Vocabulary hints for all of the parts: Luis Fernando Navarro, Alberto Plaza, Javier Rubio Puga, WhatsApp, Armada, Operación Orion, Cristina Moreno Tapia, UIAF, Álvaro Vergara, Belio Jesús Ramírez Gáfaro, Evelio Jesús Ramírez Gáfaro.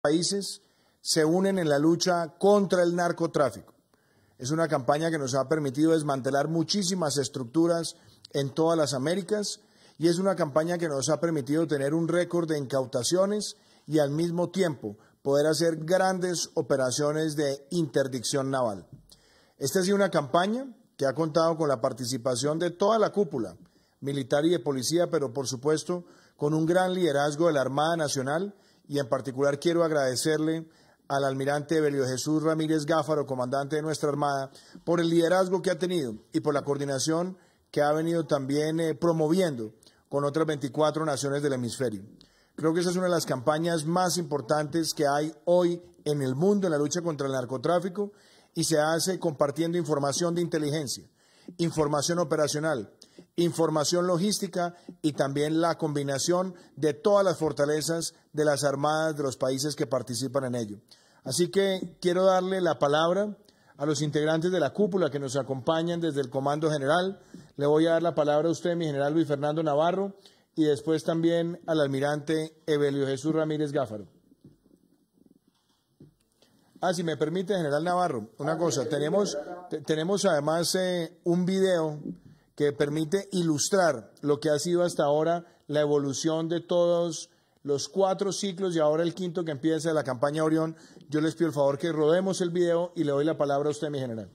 países se unen en la lucha contra el narcotráfico. Es una campaña que nos ha permitido desmantelar muchísimas estructuras en todas las Américas y es una campaña que nos ha permitido tener un récord de incautaciones y al mismo tiempo poder hacer grandes operaciones de interdicción naval. Esta ha sido una campaña que ha contado con la participación de toda la cúpula militar y de policía, pero por supuesto con un gran liderazgo de la Armada Nacional, y en particular quiero agradecerle al almirante Belio Jesús Ramírez Gáfaro, comandante de nuestra Armada, por el liderazgo que ha tenido y por la coordinación que ha venido también promoviendo con otras 24 naciones del hemisferio. Creo que esa es una de las campañas más importantes que hay hoy en el mundo en la lucha contra el narcotráfico, y se hace compartiendo información de inteligencia, información operacional, información logística y también la combinación de todas las fortalezas de las armadas de los países que participan en ello. Así que quiero darle la palabra a los integrantes de la cúpula que nos acompañan desde el Comando General. Le voy a dar la palabra a usted, mi general Luis Fernando Navarro, y después también al almirante Evelio Jesús Ramírez Gáfaro. Ah, si me permite, general Navarro, una cosa, tenemos además un video que permite ilustrar lo que ha sido hasta ahora la evolución de todos los 4 ciclos y ahora el 5.º que empieza de la campaña Orión. Yo les pido el favor que rodemos el video y le doy la palabra a usted, mi general.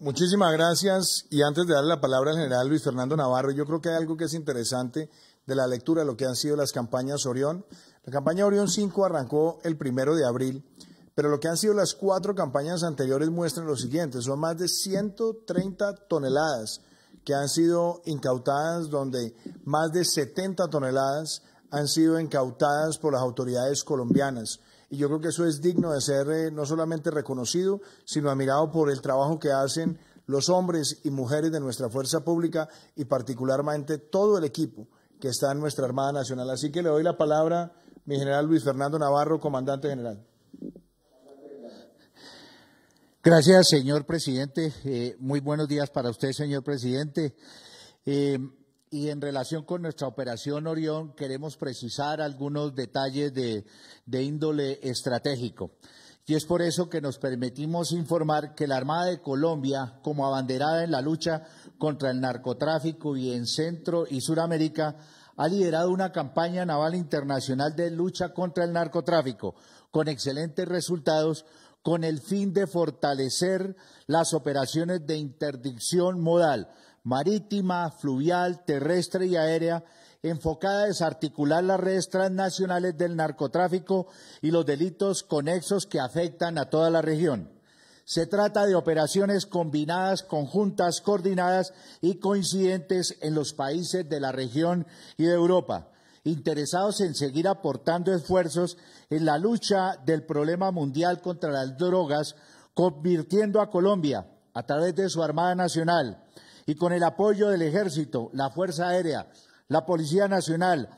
Muchísimas gracias, y antes de darle la palabra al general Luis Fernando Navarro, yo creo que hay algo que es interesante de la lectura de lo que han sido las campañas Orión. La campaña Orión 5 arrancó el 1 de abril, pero lo que han sido las 4 campañas anteriores muestran lo siguiente: son más de 130 toneladas que han sido incautadas, donde más de 70 toneladas han sido incautadas por las autoridades colombianas. Y yo creo que eso es digno de ser no solamente reconocido, sino admirado por el trabajo que hacen los hombres y mujeres de nuestra fuerza pública y particularmente todo el equipo que está en nuestra Armada Nacional. Así que le doy la palabra a mi general Luis Fernando Navarro, comandante general. Gracias, señor presidente. Muy buenos días para usted, señor presidente. Y en relación con nuestra operación Orión, queremos precisar algunos detalles de índole estratégico. Y es por eso que nos permitimos informar que la Armada de Colombia, como abanderada en la lucha contra el narcotráfico y en Centro y Suramérica, ha liderado una campaña naval internacional de lucha contra el narcotráfico, con excelentes resultados, con el fin de fortalecer las operaciones de interdicción modal, marítima, fluvial, terrestre y aérea, enfocada a desarticular las redes transnacionales del narcotráfico y los delitos conexos que afectan a toda la región. Se trata de operaciones combinadas, conjuntas, coordinadas y coincidentes en los países de la región y de Europa, interesados en seguir aportando esfuerzos en la lucha del problema mundial contra las drogas, convirtiendo a Colombia, a través de su Armada Nacional y con el apoyo del Ejército, la Fuerza Aérea, la Policía Nacional,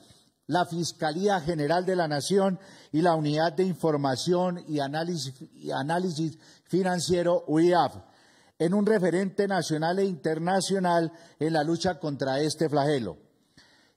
la Fiscalía General de la Nación y la Unidad de Información y Análisis Financiero, UIAF, en un referente nacional e internacional en la lucha contra este flagelo.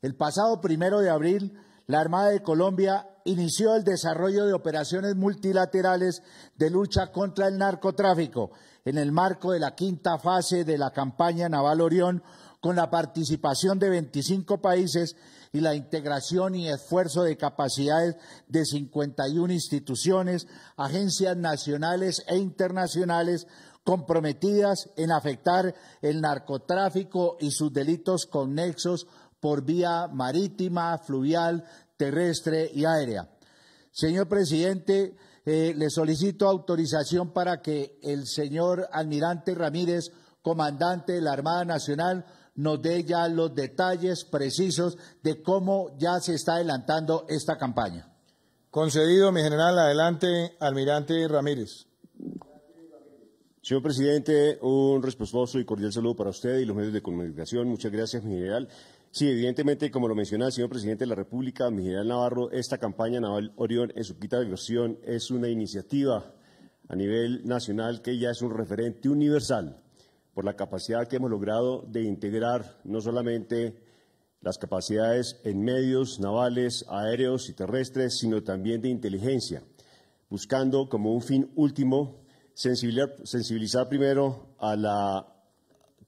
El pasado 1 de abril, la Armada de Colombia inició el desarrollo de operaciones multilaterales de lucha contra el narcotráfico en el marco de la 5ª fase de la campaña naval Orión, con la participación de 25 países y la integración y esfuerzo de capacidades de 51 instituciones, agencias nacionales e internacionales comprometidas en afectar el narcotráfico y sus delitos conexos por vía marítima, fluvial, terrestre y aérea. Señor presidente, le solicito autorización para que el señor almirante Ramírez, comandante de la Armada Nacional, nos dé ya los detalles precisos de cómo ya se está adelantando esta campaña. Concedido, mi general. Adelante, almirante Ramírez. Señor presidente, un respetuoso y cordial saludo para usted y los medios de comunicación. Muchas gracias, mi general. Sí, evidentemente, como lo menciona el señor presidente de la República, mi general Navarro, esta campaña naval Orión en su 5ª versión es una iniciativa a nivel nacional que ya es un referente universal por la capacidad que hemos logrado de integrar no solamente las capacidades en medios navales, aéreos y terrestres, sino también de inteligencia, buscando como un fin último sensibilizar primero a la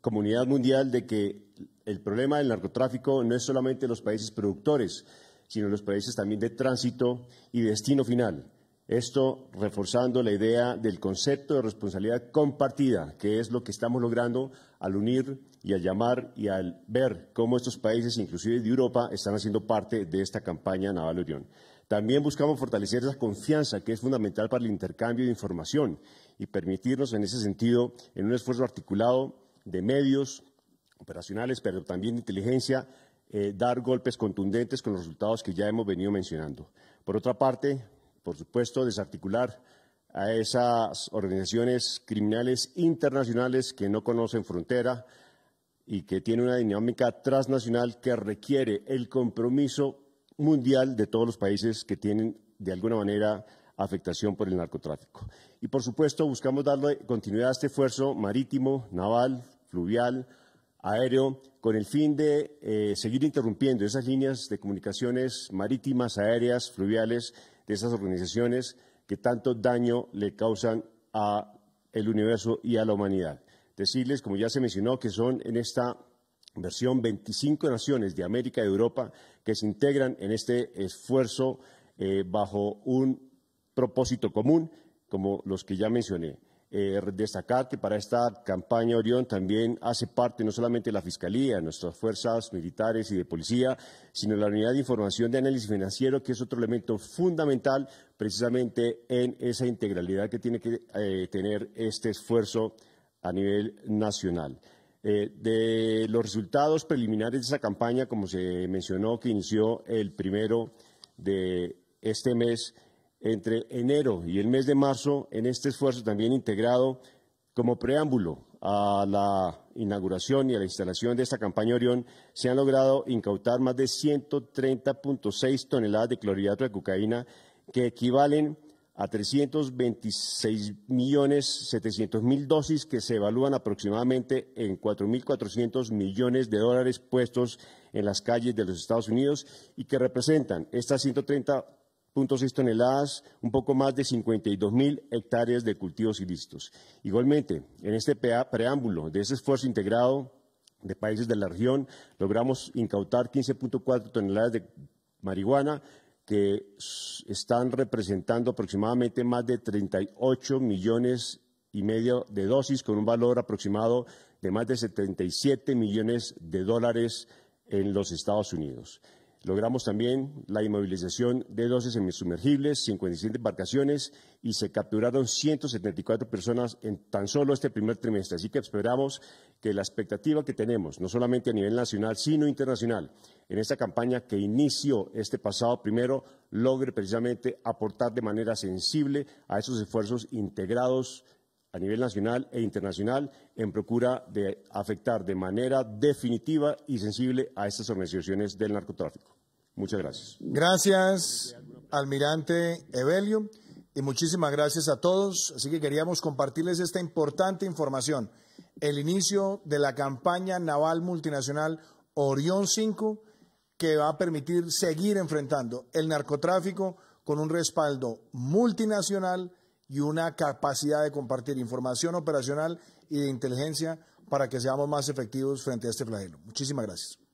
comunidad mundial de que el problema del narcotráfico no es solamente los países productores, sino los países también de tránsito y destino final. Esto reforzando la idea del concepto de responsabilidad compartida, que es lo que estamos logrando al unir y al llamar y al ver cómo estos países, inclusive de Europa, están haciendo parte de esta campaña naval Orión. También buscamos fortalecer la confianza, que es fundamental para el intercambio de información y permitirnos en ese sentido, en un esfuerzo articulado de medios operacionales, pero también de inteligencia, dar golpes contundentes con los resultados que ya hemos venido mencionando. Por otra parte, por supuesto, desarticular a esas organizaciones criminales internacionales que no conocen frontera y que tienen una dinámica transnacional que requiere el compromiso mundial de todos los países que tienen, de alguna manera, afectación por el narcotráfico. Y, por supuesto, buscamos darle continuidad a este esfuerzo marítimo, naval, fluvial, aéreo, con el fin de seguir interrumpiendo esas líneas de comunicaciones marítimas, aéreas, fluviales, de esas organizaciones que tanto daño le causan al universo y a la humanidad. Decirles, como ya se mencionó, que son en esta versión 25 naciones de América y Europa que se integran en este esfuerzo bajo un propósito común, como los que ya mencioné. Destacar que para esta campaña Orión también hace parte no solamente la Fiscalía, nuestras fuerzas militares y de policía, sino la Unidad de Información de Análisis Financiero, que es otro elemento fundamental precisamente en esa integralidad que tiene que tener este esfuerzo a nivel nacional. De los resultados preliminares de esa campaña, como se mencionó, que inició el 1 de este mes, entre enero y el mes de marzo, en este esfuerzo también integrado como preámbulo a la inauguración y a la instalación de esta campaña Orión, se han logrado incautar más de 130.6 toneladas de clorhidrato de cocaína, que equivalen a 326.700.000 dosis que se evalúan aproximadamente en 4.400 millones de dólares puestos en las calles de los Estados Unidos y que representan estas 130.6 toneladas, un poco más de 52.000 hectáreas de cultivos ilícitos. Igualmente, en este preámbulo de ese esfuerzo integrado de países de la región, logramos incautar 15.4 toneladas de marihuana, que están representando aproximadamente más de 38,5 millones de dosis, con un valor aproximado de más de 77 millones de dólares en los Estados Unidos. Logramos también la inmovilización de 12 semisumergibles, 57 embarcaciones y se capturaron 174 personas en tan solo este primer trimestre. Así que esperamos que la expectativa que tenemos, no solamente a nivel nacional, sino internacional, en esta campaña que inició este pasado primero, logre precisamente aportar de manera sensible a esos esfuerzos integrados a nivel nacional e internacional en procura de afectar de manera definitiva y sensible a estas organizaciones del narcotráfico. Muchas gracias. Gracias, almirante Evelio, y muchísimas gracias a todos. Así que queríamos compartirles esta importante información. El inicio de la campaña naval multinacional Orión 5, que va a permitir seguir enfrentando el narcotráfico con un respaldo multinacional y una capacidad de compartir información operacional y de inteligencia para que seamos más efectivos frente a este flagelo. Muchísimas gracias.